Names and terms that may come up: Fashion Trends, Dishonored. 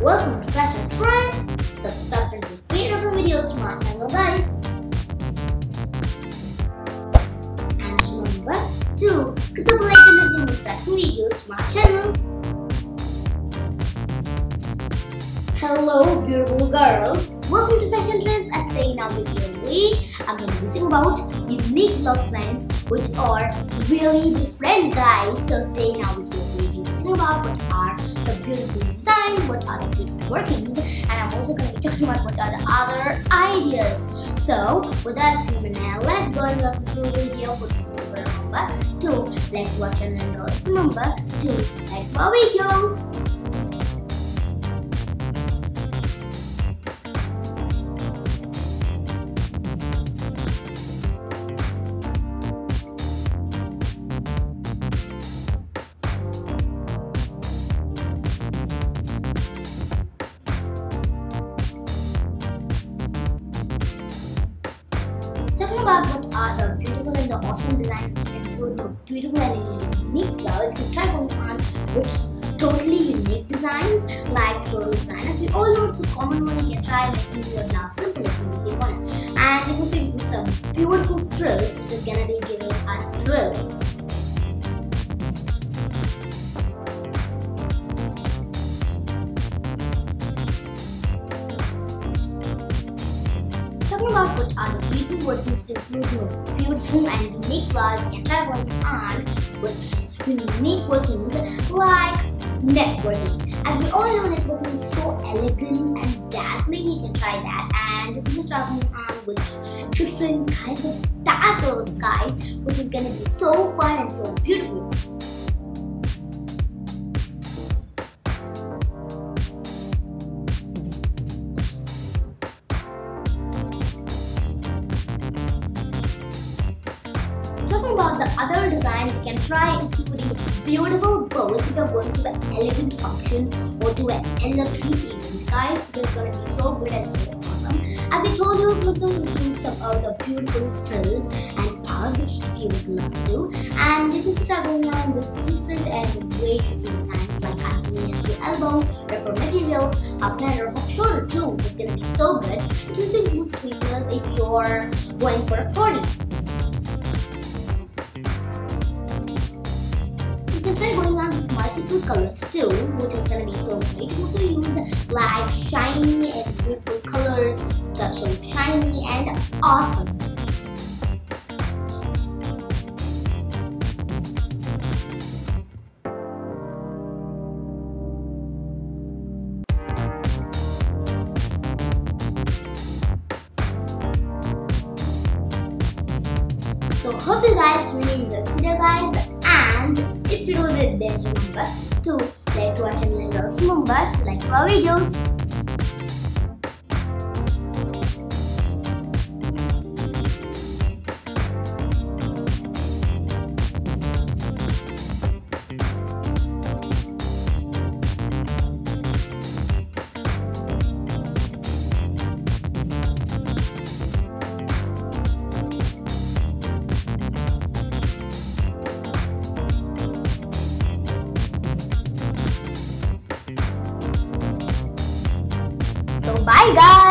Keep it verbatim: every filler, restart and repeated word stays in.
Welcome to Fashion Trends. Subscribe to the free awesome videos from our channel, guys. And remember to click the bell icon as you miss fashion videos from our channel. Hello, beautiful girls. Welcome to Fashion Trends. And today in our video, we are going to be talking about unique clothes lines, which are really different, guys. So today in our video, we are going to be talking about what are the beautiful design, what are the beautiful workings, and I'm also going to be talking about what are the other ideas. So without screaming now, let's go and listen to the video. But remember to like, watch, and then girls, remember to like our videos. Talking about what are the beautiful and the awesome designs and what the beautiful and unique clothes, we try to find with totally unique designs like floral designers. We all know it's a common one. You can try making your blouse simple if you really want it, and you can think with some beautiful frills, which is gonna be giving us thrills. About what are the beautiful workings to include your beautiful and unique clothes, and try one on with unique workings like networking. As we all know, networking is so elegant and dazzling. You can try that, and just try one on with different kinds of tassels, guys, which is gonna be so fun and so beautiful. About the other designs you can try, including beautiful bows if you're going to an elegant function or to an elegant event, guys. It's going to be so good and so awesome. As I told you, you can include some of the beautiful frills and puffs if you would love to, and you can start going on with different and various designs like ankle and the elbow, ruffle material, a planner, a shoulder too. It's going to be so good. You can include sleeveless if you're going for a party. You can try going on with multiple colors too, which is going to be so great. You can also use like shiny and beautiful colors, which are so shiny and awesome. So hope you guys really enjoyed this video, guys. And if you don't did then remember to like to our channel, and also remember to like to our videos. So bye guys!